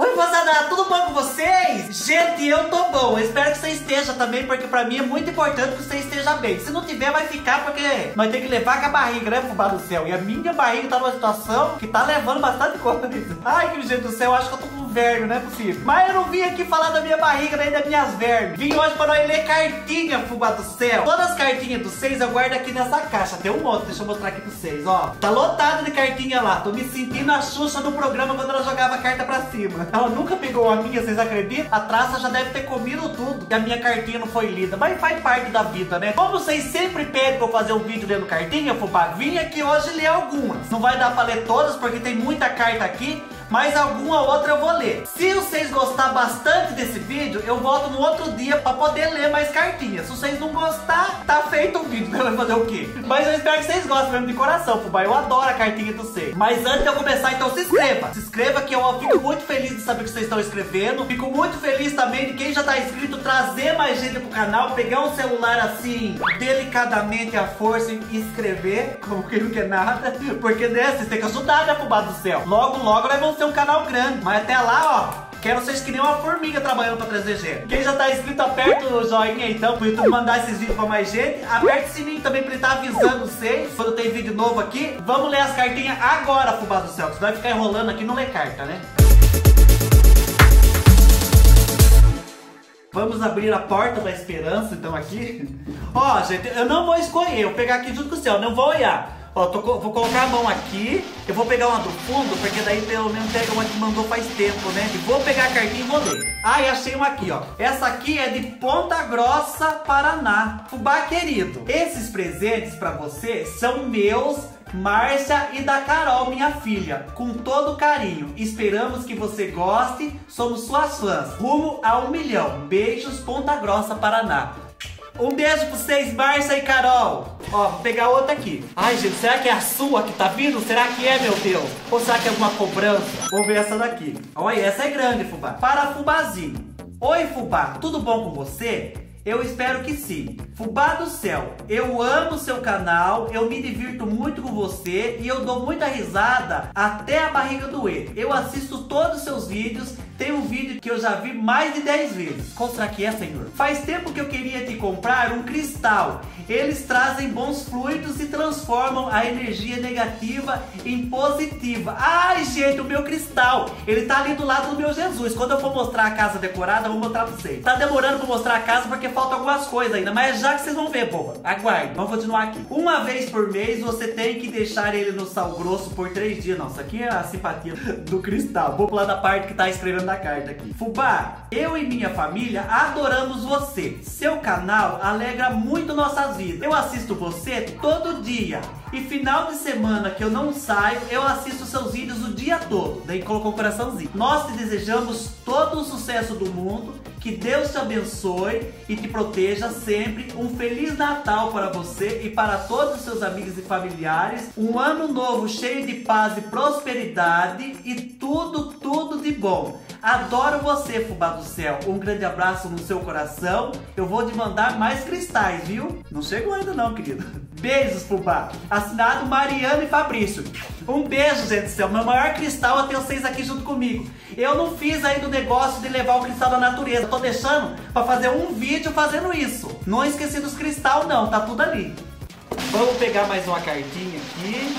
Oi, moçada, tudo bom com vocês? Gente, eu tô bom, eu espero que você esteja também, porque pra mim é muito importante que você esteja bem. Se não tiver, vai ficar, porque nós temos que levar com a barriga, né, Fubá do céu? E a minha barriga tá numa situação que tá levando bastante coisa. Ai, que jeito do céu, acho que eu tô com verme, não é possível. Mas eu não vim aqui falar da minha barriga, nem das minhas vermes. Vim hoje pra nós ler cartinha, Fubá do céu. Todas as cartinhas do vocês eu guardo aqui nessa caixa, tem um monte, deixa eu mostrar aqui pra vocês, ó. Tá lotado de cartinha lá, tô me sentindo a Xuxa do programa quando ela jogava a carta pra cima. Ela nunca pegou a minha, vocês acreditam? A traça já deve ter comido tudo e a minha cartinha não foi lida, mas faz parte da vida, né? Como vocês sempre pedem pra eu fazer um vídeo lendo cartinha, Fubá, vim aqui hoje ler algumas. Não vai dar pra ler todas porque tem muita carta aqui, mas alguma outra eu vou ler. Se vocês gostarem bastante desse vídeo, eu volto no outro dia pra poder ler mais cartinhas. Se vocês não gostarem, tá feito o vídeo, né? Vai fazer o quê? Mas eu espero que vocês gostem mesmo de coração, Fubá. Eu adoro a cartinha do vocês. Mas antes de eu começar, então se inscreva. Se inscreva que eu fico muito feliz de saber que vocês estão escrevendo. Fico muito feliz também de quem já tá inscrito trazer mais gente pro canal, pegar um celular assim, delicadamente à força e escrever, como quem não quer nada. Porque, né, vocês têm que ajudar, né, Fubá do céu? Logo, logo nós vamos ter um canal grande, mas até lá, ó, quero vocês que nem uma formiga trabalhando pra 3DG. Quem já tá inscrito, aperta o joinha então pro YouTube mandar esses vídeos pra mais gente. Aperta o sininho também pra ele tá avisando vocês quando tem vídeo novo aqui. Vamos ler as cartinhas agora, Fubá do céu, que vai ficar enrolando aqui e não ler carta, né? Vamos abrir a porta da esperança então aqui. Ó, gente, eu não vou escolher, eu vou pegar aqui junto com o céu, não vou olhar. Ó, vou colocar a mão aqui. Eu vou pegar uma do fundo, porque daí pelo menos pega uma que mandou faz tempo, né? E vou pegar a cartinha e vou ler. Ah, e achei uma aqui, ó. Essa aqui é de Ponta Grossa, Paraná. Fubá querido, esses presentes pra você são meus, Márcia e da Carol, minha filha. Com todo carinho, esperamos que você goste. Somos suas fãs. Rumo a 1 milhão. Beijos, Ponta Grossa, Paraná. Um beijo pra vocês, Márcia e Carol. Ó, vou pegar outra aqui. Ai, gente, será que é a sua que tá vindo? Será que é, meu Deus? Ou será que é alguma cobrança? Vou ver essa daqui. Olha, essa é grande, Fubá. Para Fubazinho. Oi, Fubá, tudo bom com você? Eu espero que sim. Fubá do céu, eu amo seu canal, eu me divirto muito com você e eu dou muita risada até a barriga doer. Eu assisto todos os seus vídeos. Tem um vídeo que eu já vi mais de 10 vezes. Qual será que é, senhor? Faz tempo que eu queria te comprar um cristal. Eles trazem bons fluidos e transformam a energia negativa em positiva. Ai, gente, o meu cristal. Ele tá ali do lado do meu Jesus. Quando eu for mostrar a casa decorada, eu vou mostrar pra vocês. Tá demorando pra mostrar a casa porque faltam algumas coisas ainda. Mas já que vocês vão ver, boba. Aguarde. Vamos continuar aqui. Uma vez por mês, você tem que deixar ele no sal grosso por 3 dias. Nossa, aqui é a simpatia do cristal. Vou pular da parte que tá escrevendo da carta aqui. Fubá, eu e minha família adoramos você. Seu canal alegra muito nossas vidas. Eu assisto você todo dia. E final de semana que eu não saio, eu assisto seus vídeos o dia todo. Daí colocou um coraçãozinho. Nós te desejamos todo o sucesso do mundo. Que Deus te abençoe e te proteja sempre. Um Feliz Natal para você e para todos os seus amigos e familiares. Um ano novo cheio de paz e prosperidade. E tudo, tudo de bom. Adoro você, Fubá do céu. Um grande abraço no seu coração. Eu vou te mandar mais cristais, viu? Não chegou ainda não, querido. Beijos, Fubá. Assinado Mariana e Fabrício. Um beijo, gente do céu. Meu maior cristal, eu tenho vocês aqui junto comigo. Eu não fiz ainda o negócio de levar o cristal da natureza. Eu tô deixando pra fazer um vídeo fazendo isso. Não esqueci dos cristal, não. Tá tudo ali. Vamos pegar mais uma cartinha aqui.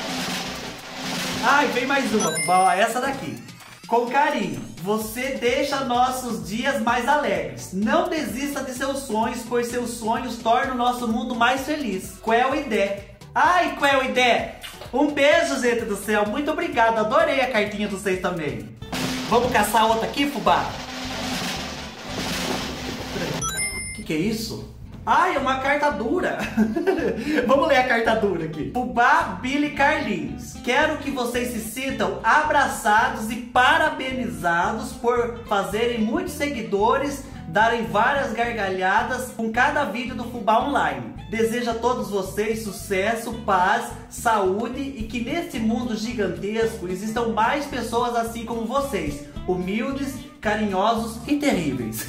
Ai, vem mais uma. Ó, essa daqui. Com carinho, você deixa nossos dias mais alegres. Não desista de seus sonhos, pois seus sonhos tornam o nosso mundo mais feliz. Quel Idé. Ai, Quel Idé. Um beijo, gente do céu. Muito obrigado. Adorei a cartinha de vocês também. Vamos caçar outra aqui, Fubá? Que é isso? Ai, é uma carta dura. Vamos ler a carta dura aqui. Fubá, Billy Carlinhos. Quero que vocês se sintam abraçados e parabenizados por fazerem muitos seguidores, darem várias gargalhadas com cada vídeo do Fubá Online. Desejo a todos vocês sucesso, paz, saúde e que nesse mundo gigantesco existam mais pessoas assim como vocês. humildes, carinhosos e terríveis.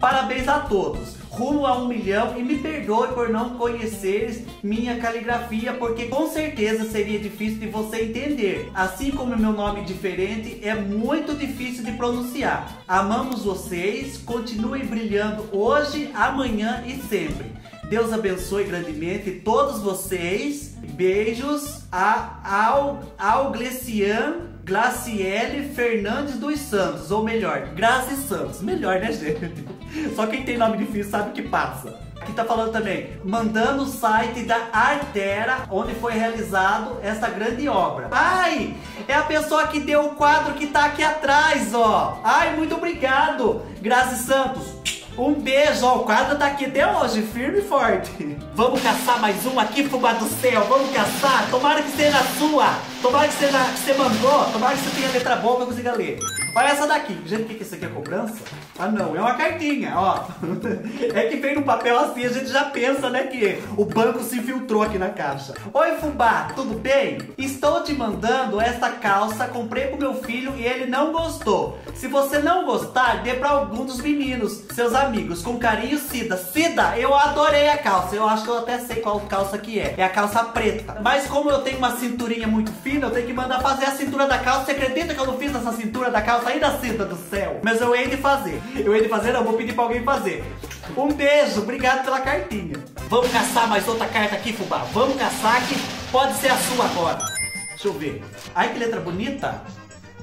Parabéns a todos, rumo a 1 milhão, e me perdoe por não conhecer minha caligrafia, porque com certeza seria difícil de você entender, assim como meu nome diferente é muito difícil de pronunciar. Amamos vocês, continuem brilhando hoje, amanhã e sempre. Deus abençoe grandemente todos vocês. Beijos ao Glaciele Fernandes dos Santos, ou melhor, Grace Santos. Melhor, né, gente? Só quem tem nome difícil sabe que passa. Aqui tá falando também, mandando o site da Artera, onde foi realizado essa grande obra. Ai, é a pessoa que deu o quadro que tá aqui atrás, ó. Ai, muito obrigado, Grace Santos. Um beijo, ó, o quadro tá aqui até hoje, firme e forte. Vamos caçar mais um aqui, Fubá do céu, vamos caçar. Tomara que seja a sua, tomara que seja que você mandou, tomara que você tenha letra boa que eu consiga ler. Olha essa daqui, gente, o que isso aqui é cobrança? Ah não, é uma cartinha, ó. É que vem no papel assim, a gente já pensa, né, que o banco se infiltrou aqui na caixa. Oi, Fubá, tudo bem? Estou te mandando essa calça, comprei pro meu filho e ele não gostou. Se você não gostar, dê pra algum dos meninos, seus amigos. Com carinho, Cida. Cida, eu adorei a calça, eu acho que eu até sei qual calça que é. É a calça preta. Mas como eu tenho uma cinturinha muito fina, eu tenho que mandar fazer a cintura da calça. Você acredita que eu não fiz essa cintura da calça ainda, Cida do céu? Mas eu hei de fazer. Eu hei de fazer, não, vou pedir pra alguém fazer. Um beijo, obrigado pela cartinha. Vamos caçar mais outra carta aqui, Fubá. Vamos caçar, que pode ser a sua agora. Deixa eu ver. Ai, que letra bonita.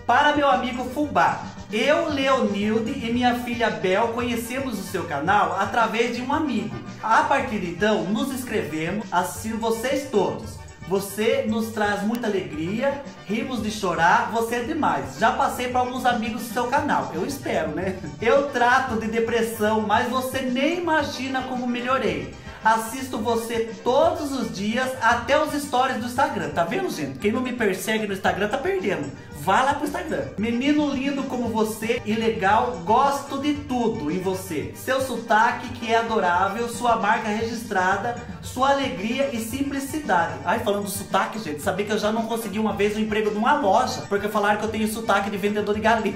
Para meu amigo Fubá, eu, Leonilde, e minha filha Bel conhecemos o seu canal através de um amigo. A partir de então, nos inscrevemos, assistindo vocês todos. Você nos traz muita alegria, rimos de chorar, você é demais. Já passei para alguns amigos do seu canal, eu espero, né? Eu trato de depressão, mas você nem imagina como melhorei. Assisto você todos os dias, até os stories do Instagram. Tá vendo, gente? Quem não me persegue no Instagram tá perdendo. Vá lá pro Instagram. Menino lindo como você e legal, gosto de tudo em você. Seu sotaque, que é adorável, sua marca registrada, sua alegria e simplicidade. Ai, falando do sotaque, gente, sabia que eu já não consegui uma vez um emprego numa loja, porque falaram que eu tenho sotaque de vendedor de galinha.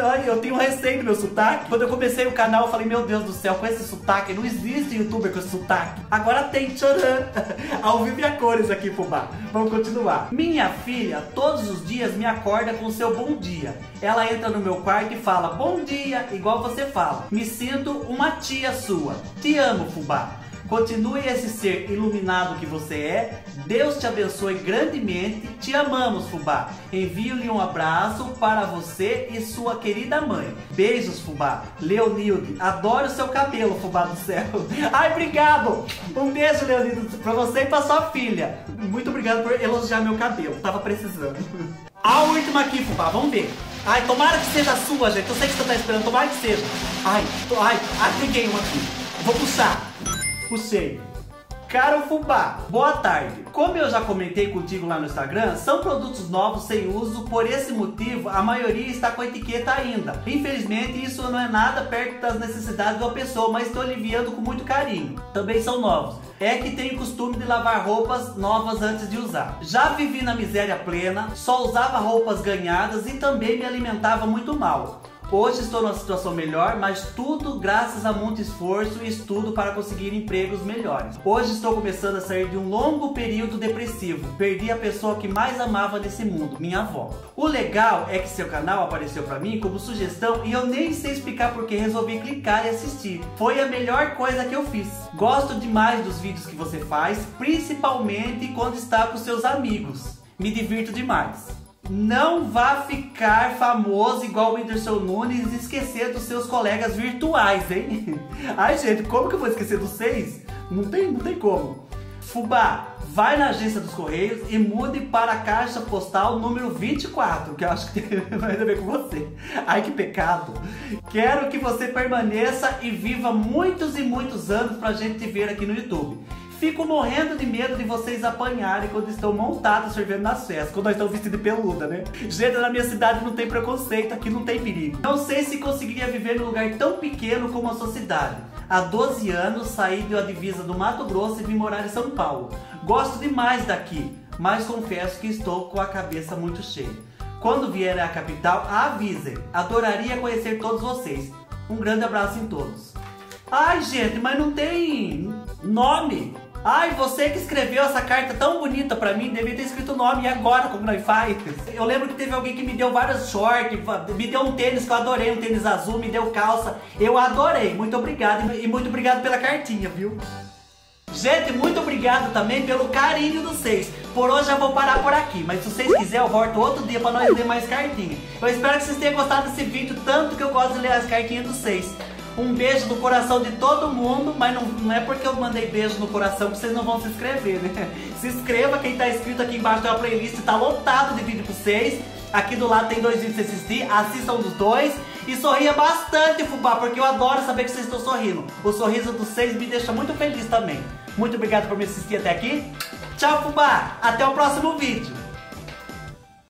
Ai, eu tenho receio do meu sotaque. Quando eu comecei o canal, eu falei, meu Deus do céu, com esse sotaque, não existe youtuber com esse sotaque. Agora tem, tcharam. Ao vivo e a cores aqui, Fubá. Vamos continuar. Minha filha, todos os dias, me acorda com seu bom dia. Ela entra no meu quarto e fala, bom dia, igual você fala. Me sinto uma tia sua. Te amo, Fubá. Continue esse ser iluminado que você é. Deus te abençoe grandemente. Te amamos, Fubá. Envio-lhe um abraço para você e sua querida mãe. Beijos, Fubá. Leonilde, adoro o seu cabelo, Fubá do céu. Ai, obrigado. Um beijo, Leonilde, para você e para sua filha. Muito obrigado por elogiar meu cabelo. Tava precisando. A última aqui, Fubá. Vamos ver. Ai, tomara que seja a sua, gente. Eu sei que você tá esperando. Tomara que seja. Ai, ai, peguei uma aqui. Vou puxar. Puxei. Caro Fubá, boa tarde. Como eu já comentei contigo lá no Instagram, são produtos novos sem uso, por esse motivo a maioria está com etiqueta ainda. Infelizmente isso não é nada perto das necessidades da pessoa, mas estou aliviando com muito carinho. Também são novos. É que tenho costume de lavar roupas novas antes de usar. Já vivi na miséria plena, só usava roupas ganhadas e também me alimentava muito mal. Hoje estou numa situação melhor, mas tudo graças a muito esforço e estudo para conseguir empregos melhores. Hoje estou começando a sair de um longo período depressivo. Perdi a pessoa que mais amava nesse mundo, minha avó. O legal é que seu canal apareceu para mim como sugestão e eu nem sei explicar porque resolvi clicar e assistir. Foi a melhor coisa que eu fiz. Gosto demais dos vídeos que você faz, principalmente quando está com seus amigos. Me divirto demais. Não vá ficar famoso igual o Whindersson Nunes e esquecer dos seus colegas virtuais, hein? Ai, gente, como que eu vou esquecer dos seis? Não tem como. Fubá, vai na agência dos Correios e mude para a caixa postal número 24, que eu acho que tem mais a ver com você. Ai, que pecado. Quero que você permaneça e viva muitos e muitos anos pra gente te ver aqui no YouTube. Fico morrendo de medo de vocês apanharem quando estão montados servindo nas festas, quando nós estamos vestidos de peluda, né? Gente, na minha cidade não tem preconceito, aqui não tem perigo. Não sei se conseguiria viver num lugar tão pequeno como a sua cidade. Há 12 anos saí da divisa do Mato Grosso e vim morar em São Paulo. Gosto demais daqui, mas confesso que estou com a cabeça muito cheia. Quando vier à capital, avisem. Adoraria conhecer todos vocês. Um grande abraço em todos. Ai, gente, mas não tem nome. Ai, você que escreveu essa carta tão bonita pra mim, devia ter escrito o nome. E agora, como nós faz? Eu lembro que teve alguém que me deu vários shorts, me deu um tênis que eu adorei, um tênis azul, me deu calça. Eu adorei, muito obrigado. E muito obrigado pela cartinha, viu? Gente, muito obrigado também pelo carinho de vocês. Por hoje eu vou parar por aqui, mas se vocês quiserem eu volto outro dia pra nós ler mais cartinhas. Eu espero que vocês tenham gostado desse vídeo, tanto que eu gosto de ler as cartinhas de vocês. Um beijo no coração de todo mundo, mas não é porque eu mandei beijo no coração que vocês não vão se inscrever, né? Se inscreva, quem tá inscrito aqui embaixo tem uma playlist, tá lotado de vídeo pra vocês. Aqui do lado tem 2 vídeos pra vocês assistirem, assistam os 2. E sorria bastante, Fubá, porque eu adoro saber que vocês estão sorrindo. O sorriso dos 6 me deixa muito feliz também. Muito obrigado por me assistir até aqui. Tchau, Fubá. Até o próximo vídeo.